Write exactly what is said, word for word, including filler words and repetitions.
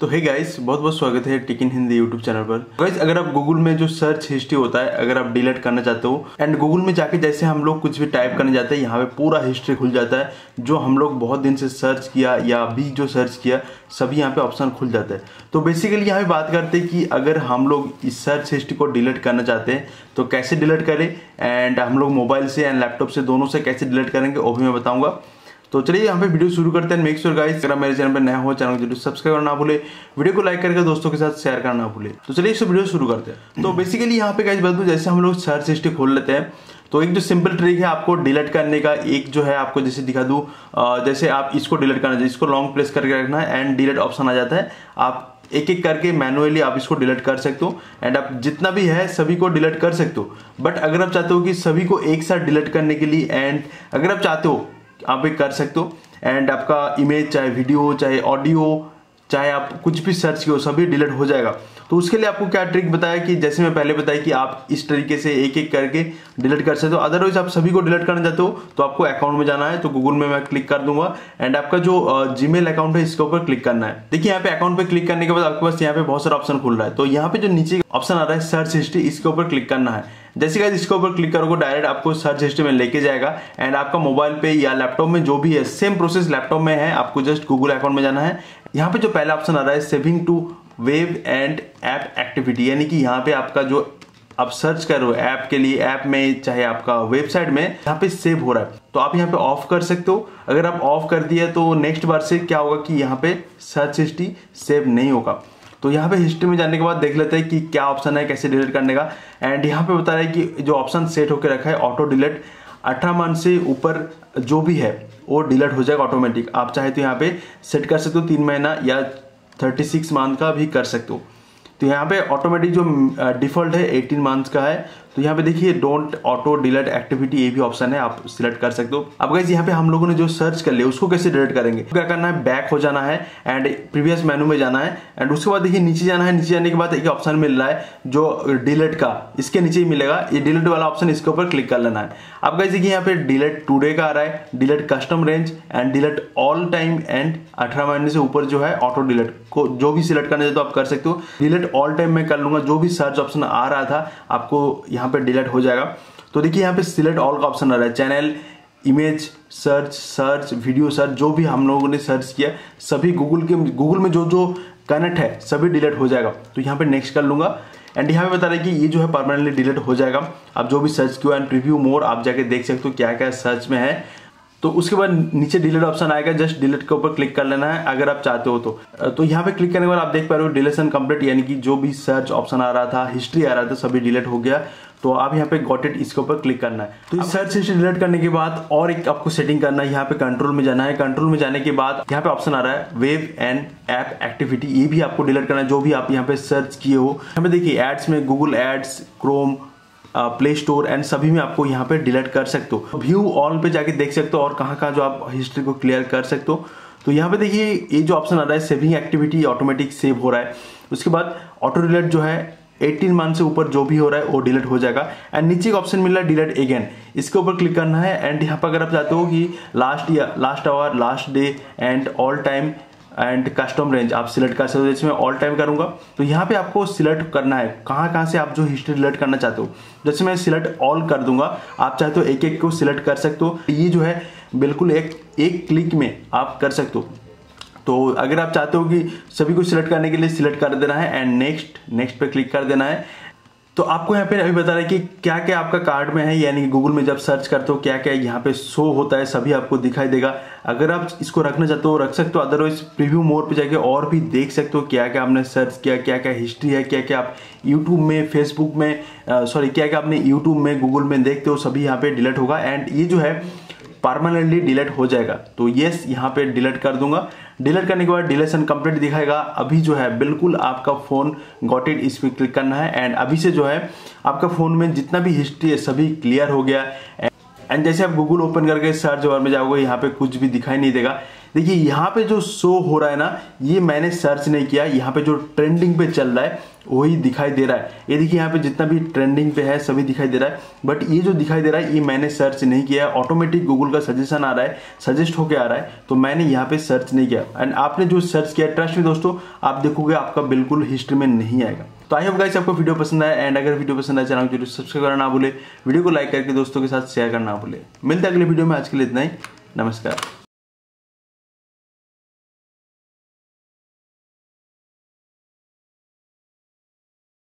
तो hey guys, बहुत बहुत स्वागत है टेकिन हिंदी यूट्यूब चैनल पर। गाइस, अगर आप गूगल में जो सर्च हिस्ट्री होता है, अगर आप डिलीट करना चाहते हो एंड गूगल में जाके जैसे हम लोग कुछ भी टाइप करने जाते हैं, यहाँ पे पूरा हिस्ट्री खुल जाता है। जो हम लोग बहुत दिन से सर्च किया या अभी जो सर्च किया, सभी यहाँ पे ऑप्शन खुल जाता है। तो बेसिकली यहाँ पे बात करते हैं कि अगर हम लोग इस सर्च हिस्ट्री को डिलीट करना चाहते हैं तो कैसे डिलीट करें, एंड हम लोग मोबाइल से एंड लैपटॉप से दोनों से कैसे डिलीट करेंगे वो भी मैं बताऊँगा। तो चलिए यहाँ पे वीडियो शुरू करते हैं। मेक श्योर गाइस, अगर मेरे चैनल पर नया हो, चैनल को जरूर सब्सक्राइब करना ना भूले, वीडियो को लाइक करके दोस्तों के साथ शेयर करना ना भूले। तो चलिए इसे वीडियो शुरू करते हैं। तो बेसिकली यहाँ पे गाइस बात करूँ, जैसे हम लोग सर्च हिस्ट्री खोल लेते हैं तो एक जो सिंपल ट्रिक है आपको डिलीट करने का, एक जो है आपको जैसे दिखा दूं, जैसे आप इसको डिलीट करना चाहिए, इसको लॉन्ग प्रेस करके रखना है एंड डिलीट ऑप्शन आ जाता है। आप एक एक करके मैनुअली आप इसको डिलीट कर सकते हो एंड आप जितना भी है सभी को डिलीट कर सकते हो। बट अगर आप चाहते हो कि सभी को एक साथ डिलीट करने के लिए, एंड अगर आप चाहते हो आप एक कर सकते हो, एंड आपका इमेज चाहे वीडियो चाहे ऑडियो चाहे आप कुछ भी सर्च किए हो सभी डिलीट हो जाएगा। तो उसके लिए आपको क्या ट्रिक बताया कि जैसे मैं पहले बताया कि आप इस तरीके से एक एक करके डिलीट कर सकते हो। अदरवाइज आप सभी को डिलीट करना चाहते हो तो आपको अकाउंट में जाना है, तो गूगल में मैं क्लिक कर दूंगा एंड आपका जो जीमेल अकाउंट है इसके ऊपर क्लिक करना है। देखिए यहाँ पे अकाउंट पे क्लिक करने के बाद आपके पास यहाँ पे बहुत सारा ऑप्शन खुल रहा है। तो यहाँ पे जो नीचे ऑप्शन आ रहा है सर्च हिस्ट्री, इसके ऊपर क्लिक करना है। जैसे गाइस इसके ऊपर क्लिक करोगे डायरेक्ट आपको सर्च हिस्ट्री में लेके जाएगा एंड आपका मोबाइल पे या लैपटॉप में जो भी है सेम प्रोसेस लैपटॉप में है। आपको जस्ट गूगल अकाउंट में जाना है। यहाँ पे जो पहला ऑप्शन आ रहा है saving to web and app activity, यानी कि यहाँ पे आपका जो आप सर्च कर रहे हो ऐप के लिए, ऐप में चाहे आपका वेबसाइट में, यहाँ पे सेव हो रहा है तो आप यहाँ पे ऑफ कर सकते हो। अगर आप ऑफ कर दिया तो नेक्स्ट बार से क्या होगा कि यहाँ पे सर्च हिस्ट्री सेव नहीं होगा। तो यहाँ पे हिस्ट्री में जाने के बाद देख लेते हैं कि क्या ऑप्शन है कैसे डिलीट करने का। एंड यहाँ पे बता रहा है कि जो ऑप्शन सेट होकर रखा है ऑटो डिलीट, अठारह मंथ से ऊपर जो भी है वो डिलीट हो जाएगा ऑटोमेटिक। आप चाहे तो यहाँ पे सेट कर सकते हो, तीन महीना या थर्टी सिक्स मंथ का भी कर सकते हो। तो यहाँ पे ऑटोमेटिक जो डिफ़ॉल्ट है एटीन मंथ्स का है। तो यहाँ पे देखिए डोंट ऑटो डिलीट एक्टिविटी, ये भी ऑप्शन है, आप सिलेक्ट कर सकते हो। अब गाइस यहाँ पे हम लोगों ने जो सर्च कर लिया उसको कैसे डिलीट करेंगे, क्या करना है, बैक हो जाना है एंड प्रीवियस मेनू में जाना है एंड उसके बाद देखिए नीचे जाना है। नीचे जाने के बाद एक ऑप्शन मिल रहा है जो डिलीट का, इसके नीचे ही मिलेगा ये डिलीट वाला ऑप्शन, इसके ऊपर क्लिक कर लेना है। अब गाइस देखिए यहाँ पे डिलीट टूडे का आ रहा है, delete custom range and delete all time and अठारह महीने से ऊपर जो है ऑटो डिलीट को जो भी सिलेक्ट करना है तो आप कर सकते हो। डिलीट ऑल टाइम में कर लूंगा, जो भी सर्च ऑप्शन आ रहा था आपको पे डिलीट हो जाएगा। तो देखिए यहाँ पे सिलेक्ट ऑल का ऑप्शन आ रहा है, channel, image search, search video search, जो भी हम लोगों ने सर्च किया सभी गूगल के गूगल में जो जो कनेक्ट है सभी डिलीट हो जाएगा। तो यहाँ पे नेक्स्ट कर लूंगा एंड यहाँ पे बता रहा है कि ये जो है परमानेंटली डिलीट हो जाएगा। आप जो भी सर्च किया एंड प्रीव्यू मोर आप जाके देख सकते हो क्या क्या सर्च में है। तो उसके बाद नीचे डिलीट ऑप्शन आएगा, जस्ट डिलीट के ऊपर क्लिक कर लेना है अगर आप चाहते हो तो। तो यहाँ पे क्लिक करने के बाद आप देख पा रहे हो डिलीशन कंप्लीट, यानी कि जो भी सर्च ऑप्शन आ रहा था, हिस्ट्री आ रहा था, सभी डिलीट हो गया। तो आप यहाँ पे गॉट इट, इसके ऊपर क्लिक करना है। तो इस सर्च हिस्ट्री डिलीट करने के बाद और एक आपको सेटिंग करना है, यहाँ पे कंट्रोल में जाना है। कंट्रोल में जाने के बाद यहाँ पे ऑप्शन आ रहा है वेब एंड ऐप एक्टिविटी, ये भी आपको डिलीट करना है जो भी आप यहाँ पे सर्च किए हो। यहाँ पे देखिए एड्स में Google ads, Chrome, play store and सभी में आपको यहाँ पे डिलीट कर सकते हो। व्यू ऑल पे जाके देख सकते हो और कहाँ कहाँ जो आप हिस्ट्री को क्लियर कर सकते हो। तो यहाँ पे देखिए ये जो ऑप्शन आ रहा है सेविंग एक्टिविटी ऑटोमेटिक सेव हो रहा है। उसके बाद ऑटो डिलीट जो है अठारह मंथ से ऊपर जो भी हो रहा है वो डिलीट हो जाएगा। एंड नीचे का ऑप्शन मिल रहा है डिलीट अगेन, इसके ऊपर क्लिक करना है। एंड यहाँ पर अगर आप चाहते हो कि लास्ट या last hour, last day and all time and custom range आप सिलेक्ट कर सकते हो। जैसे मैं ऑल टाइम करूँगा तो यहाँ पे आपको सिलेक्ट करना है कहाँ कहाँ से आप जो हिस्ट्री डिलीट करना चाहते हो। जैसे मैं सिलेक्ट ऑल कर दूंगा, आप चाहे तो एक एक को सिलेक्ट कर सकते हो। ये जो है बिल्कुल एक एक क्लिक में आप कर सकते हो। तो अगर आप चाहते हो कि सभी को सिलेक्ट करने के लिए सिलेक्ट कर देना है एंड नेक्स्ट नेक्स्ट पे क्लिक कर देना है। तो आपको यहाँ पे अभी बता रहा है कि क्या क्या आपका कार्ड में है, यानी गूगल में जब सर्च करते हो क्या क्या यहाँ पे शो होता है सभी आपको दिखाई देगा। अगर आप इसको रखना चाहते हो रख सकते हो, अदरवाइज प्रीव्यू मोड पे जाके और भी देख सकते हो क्या क्या हमने सर्च किया, क्या क्या हिस्ट्री है, क्या क्या आप यूट्यूब में, फेसबुक में, सॉरी क्या क्या आपने यूट्यूब में, गूगल में देखते हो सभी यहाँ पे डिलीट होगा एंड ये जो है परमानेंटली डिलीट हो जाएगा। तो येस यहाँ पे डिलीट कर दूंगा। डिलीट करने के बाद डिलीशन कंप्लीट दिखाएगा। अभी जो है बिल्कुल आपका फ़ोन गॉट इट, इस पर क्लिक करना है एंड अभी से जो है आपका फ़ोन में जितना भी हिस्ट्री है सभी क्लियर हो गया। एंड जैसे आप गूगल ओपन करके सर्च बार में जाओगे यहाँ पे कुछ भी दिखाई नहीं देगा। देखिए यहाँ पे जो शो हो रहा है ना, ये मैंने सर्च नहीं किया, यहाँ पे जो ट्रेंडिंग पे चल रहा है वही दिखाई दे रहा है। ये देखिए यहाँ पे जितना भी ट्रेंडिंग पे है सभी दिखाई दे रहा है, बट ये जो दिखाई दे रहा है ये मैंने सर्च नहीं किया है। ऑटोमेटिक गूगल का सजेशन आ रहा है, सजेस्ट होके आ रहा है, तो मैंने यहाँ पे सर्च नहीं किया। एंड आपने जो सर्च किया, ट्रस्ट मी दोस्तों, आप देखोगे आपका बिल्कुल हिस्ट्री में नहीं आएगा। तो आई होप गाइस आपको वीडियो पसंद आया, एंड अगर वीडियो पसंद आया चैनल को जरूर सब्सक्राइब करना ना भूले, वीडियो को लाइक करके दोस्तों के साथ शेयर करना ना भूले। मिलते हैं अगले वीडियो में, आज के लिए इतना ही, नमस्कार।